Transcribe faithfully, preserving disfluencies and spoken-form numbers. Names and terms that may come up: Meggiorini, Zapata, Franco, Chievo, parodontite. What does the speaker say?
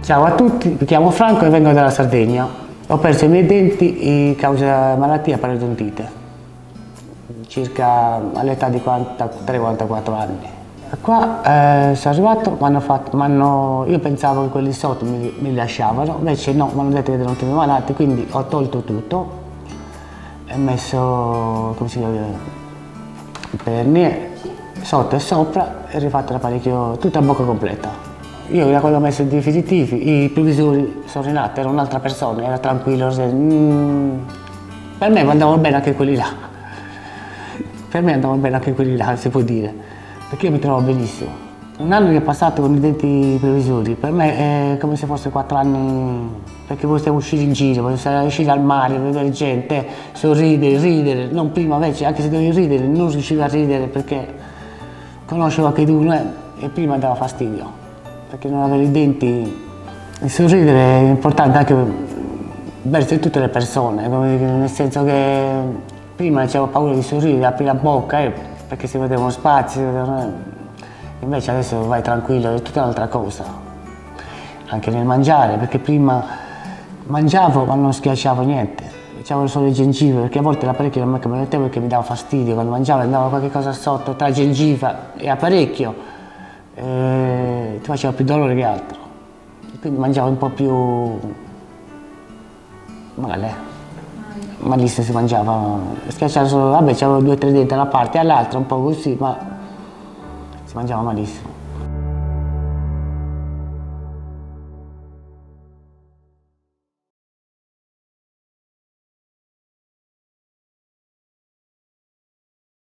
Ciao a tutti, mi chiamo Franco e vengo dalla Sardegna. Ho perso i miei denti a causa della malattia parodontite, circa all'età di quarantatré quarantaquattro anni. Qua eh, sono arrivato, m'hanno fatto, m'hanno, io pensavo che quelli sotto mi, mi lasciavano, invece no, mi hanno detto che erano tutti malati, quindi ho tolto tutto e messo, come si chiama, il pernier sotto e sopra e rifatto l'apparecchio, tutta a bocca completa. Io da quando ho messo i definitivi, i provvisori sono rinati, era un'altra persona, era tranquillo. Mm, per me andavano bene anche quelli là. Per me andavano bene anche quelli là, si può dire, perché io mi trovo benissimo. Un anno che è passato con i denti provvisori, per me è come se fosse quattro anni, perché possiamo uscire in giro, possiamo uscire al mare, vedere gente, sorridere, ridere. Non prima invece, anche se dovevi ridere, non riuscivo a ridere perché conoscevo anche uno e prima dava fastidio. Perché non avere i denti, il sorridere è importante anche verso tutte le persone, nel senso che prima avevo paura di sorridere, aprire la bocca eh, perché si vedeva uno spazio, invece adesso vai tranquillo, è tutta un'altra cosa, anche nel mangiare, perché prima mangiavo ma non schiacciavo niente, c'avevo solo le gengive, perché a volte l'apparecchio non mi mettevo perché mi dava fastidio, quando mangiavo andava qualche cosa sotto tra gengiva e apparecchio. E ti faceva più dolore che altro, quindi mangiavo un po' più male, malissimo si mangiava, schiacciava solo, vabbè c'avevo due o tre denti da una parte all'altra, un po' così, ma si mangiava malissimo.